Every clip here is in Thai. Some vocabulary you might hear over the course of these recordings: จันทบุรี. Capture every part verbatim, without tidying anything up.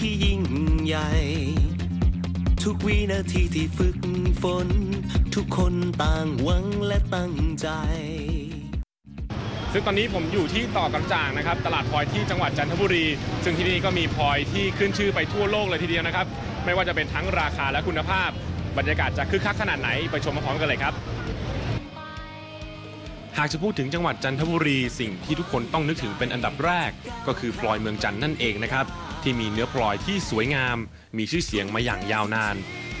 ที่ยิ่งใหญ่ทุกวินาทีที่ฝึกฝนทุกคนต่างหวังและตั้งใจซึ่งตอนนี้ผมอยู่ที่ต่อกำจางนะครับตลาดพลอยที่จังหวัดจันทบุรีซึ่งที่นี่ก็มีพลอยที่ขึ้นชื่อไปทั่วโลกเลยทีเดียวนะครับไม่ว่าจะเป็นทั้งราคาและคุณภาพบรรยากาศจะคึกคักขนาดไหนไปชมพร้อมกันเลยครับหากจะพูดถึงจังหวัดจันทบุรีสิ่งที่ทุกคนต้องนึกถึงเป็นอันดับแรกก็คือพลอยเมืองจันทร์นั่นเองนะครับที่มีเนื้อพลอยที่สวยงามมีชื่อเสียงมาอย่างยาวนาน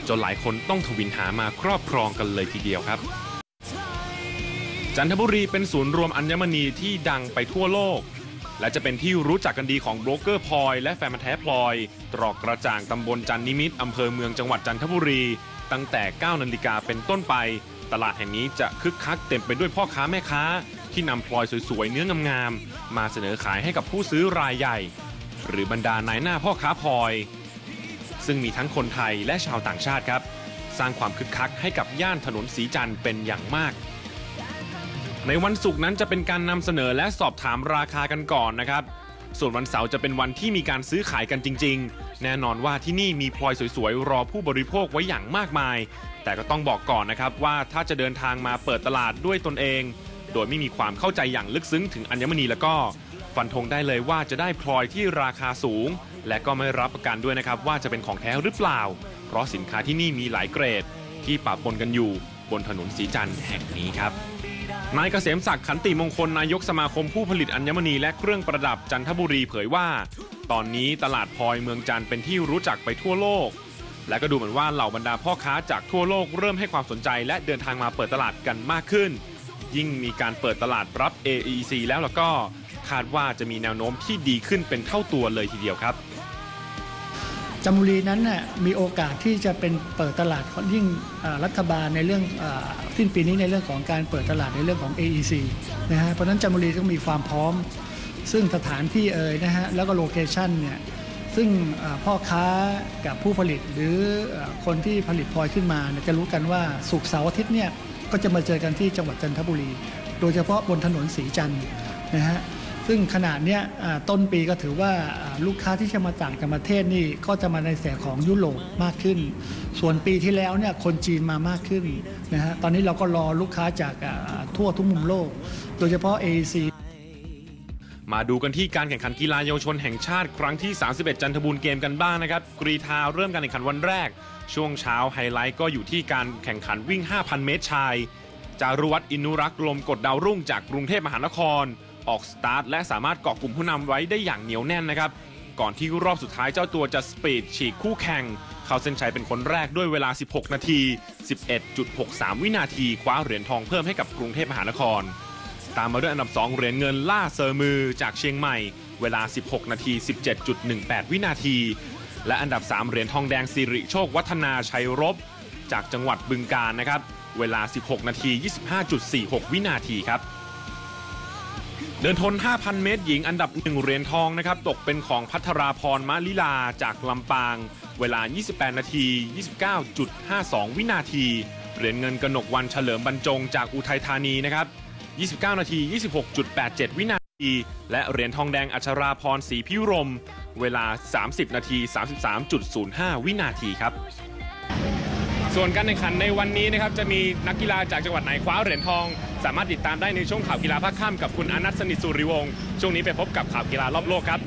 จนหลายคนต้องทวินหามาครอบครองกันเลยทีเดียวครับจันทบุรีเป็นศูนย์รวมอัญมณีที่ดังไปทั่วโลกและจะเป็นที่รู้จักกันดีของโบรกเกอร์พลอยและแฟนพันธุ์แท้พลอยตรอกกระจ่างตำบลจันนิมิตอำเภอเมืองจังหวัดจันทบุรีตั้งแต่ เก้านาฬิกาเป็นต้นไปตลาดแห่งนี้จะคึกคักเต็มไปด้วยพ่อค้าแม่ค้าที่นำพลอยสวยๆเนื้องามๆมาเสนอขายให้กับผู้ซื้อรายใหญ่หรือบรรดานายหน้าพ่อค้าพลอยซึ่งมีทั้งคนไทยและชาวต่างชาติครับสร้างความคึกคักให้กับย่านถนนศรีจันทร์เป็นอย่างมากในวันศุกร์นั้นจะเป็นการนำเสนอและสอบถามราคากันก่อนนะครับส่วนวันเสาร์จะเป็นวันที่มีการซื้อขายกันจริงๆแน่นอนว่าที่นี่มีพลอยสวยๆรอผู้บริโภคไว้อย่างมากมายแต่ก็ต้องบอกก่อนนะครับว่าถ้าจะเดินทางมาเปิดตลาดด้วยตนเองโดยไม่มีความเข้าใจอย่างลึกซึ้งถึงอัญมณีแล้วก็ฟันธงได้เลยว่าจะได้พลอยที่ราคาสูงและก็ไม่รับประกันด้วยนะครับว่าจะเป็นของแท้หรือเปล่าเพราะสินค้าที่นี่มีหลายเกรดที่ปะปนกันอยู่บนถนนศรีจันทร์แห่งนี้ครับนายเกษมศักดิ์ขันติมงคลนายกสมาคมผู้ผลิตอัญมณีและเครื่องประดับจันทบุรีเผยว่าตอนนี้ตลาดพลอยเมืองจันทร์เป็นที่รู้จักไปทั่วโลกและก็ดูเหมือนว่าเหล่าบรรดาพ่อค้าจากทั่วโลกเริ่มให้ความสนใจและเดินทางมาเปิดตลาดกันมากขึ้นยิ่งมีการเปิดตลาดรับ เอ อี ซี แล้วแล้วก็คาดว่าจะมีแนวโน้มที่ดีขึ้นเป็นเท่าตัวเลยทีเดียวครับจันทบุรีนั้นน่ะมีโอกาสที่จะเป็นเปิดตลาดของยิ่งรัฐบาลในเรื่องสิ้นปีนี้ในเรื่องของการเปิดตลาดในเรื่องของ เอ อี ซี นะฮะเพราะนั้นจันทบุรีต้องมีความพร้อมซึ่งสถานที่เอ่ยนะฮะแล้วก็โลเคชั่นเนี่ยซึ่งพ่อค้ากับผู้ผลิตหรือคนที่ผลิตพลอยขึ้นมาจะรู้กันว่าศุกร์เสาร์อาทิตย์เนี่ยก็จะมาเจอกันที่จังหวัดจันทบุรีโดยเฉพาะบนถนนศรีจันทร์นะฮะซึ่งขนาดเนี้ยต้นปีก็ถือว่าลูกค้าที่จะมาต่างประเทศนี่ก็จะมาในแสของยุโรปมากขึ้นส่วนปีที่แล้วเนี่ยคนจีนมามากขึ้นนะฮะตอนนี้เราก็รอลูกค้าจากทั่วทุกมุมโลกโดยเฉพาะ เอ ซีมาดูกันที่การแข่งขันกีฬาเยาวชนแห่งชาติครั้งที่สามสิบเอ็ดจันทบูรณ์เกมกันบ้างนะครับกรีฑาเริ่มการแข่งขันวันแรกช่วงเช้าไฮไลท์ก็อยู่ที่การแข่งขันวิ่ง ห้าพัน เมตรชายจารุวัฒน์อินุรักษ์ลมกดดาวรุ่งจากกรุงเทพมหานครออกสตาร์ทและสามารถเกาะกลุ่มผู้นำไว้ได้อย่างเหนียวแน่นนะครับก่อนที่รอบสุดท้ายเจ้าตัวจะสปีดฉีกคู่แข่งเข้าเส้นชัยเป็นคนแรกด้วยเวลาสิบหกนาที สิบเอ็ดจุดหกสาม วินาทีคว้าเหรียญทองเพิ่มให้กับกรุงเทพมหานครตามมาด้วยอันดับสองเหรียญเงินล่าเซอร์มือจากเชียงใหม่เวลาสิบหกนาที สิบเจ็ดจุดหนึ่งแปด วินาทีและอันดับสามเหรียญทองแดงสิริโชควัฒนาชัยรบจากจังหวัดบึงกาฬนะครับเวลาสิบหกนาที ยี่สิบห้าจุดสี่หก วินาทีครับเดินทน ห้าพัน เมตรหญิงอันดับหนึ่งเหรียญทองนะครับตกเป็นของพัทราพรมะลิลาจากลำปางเวลายี่สิบแปดนาที ยี่สิบเก้าจุดห้าสอง วินาทีเหรียญเงินกนกวรรณเฉลิมบรรจงจากอุทัยธานีนะครับยี่สิบเก้านาที ยี่สิบหกจุดแปดเจ็ด วินาทีและเหรียญทองแดงอัชราพรศรีพิรมเวลาสามสิบนาที สามสิบสามจุดศูนย์ห้า วินาทีครับส่วนการแข่งขันในวันนี้นะครับจะมีนักกีฬาจากจังหวัดไหนคว้าเหรียญทองสามารถติดตามได้ในช่วงข่าวกีฬาภาคค่ำกับคุณอนัทสนิทสุริวงศ์ช่วงนี้ไปพบกับข่าวกีฬารอบโลกครับ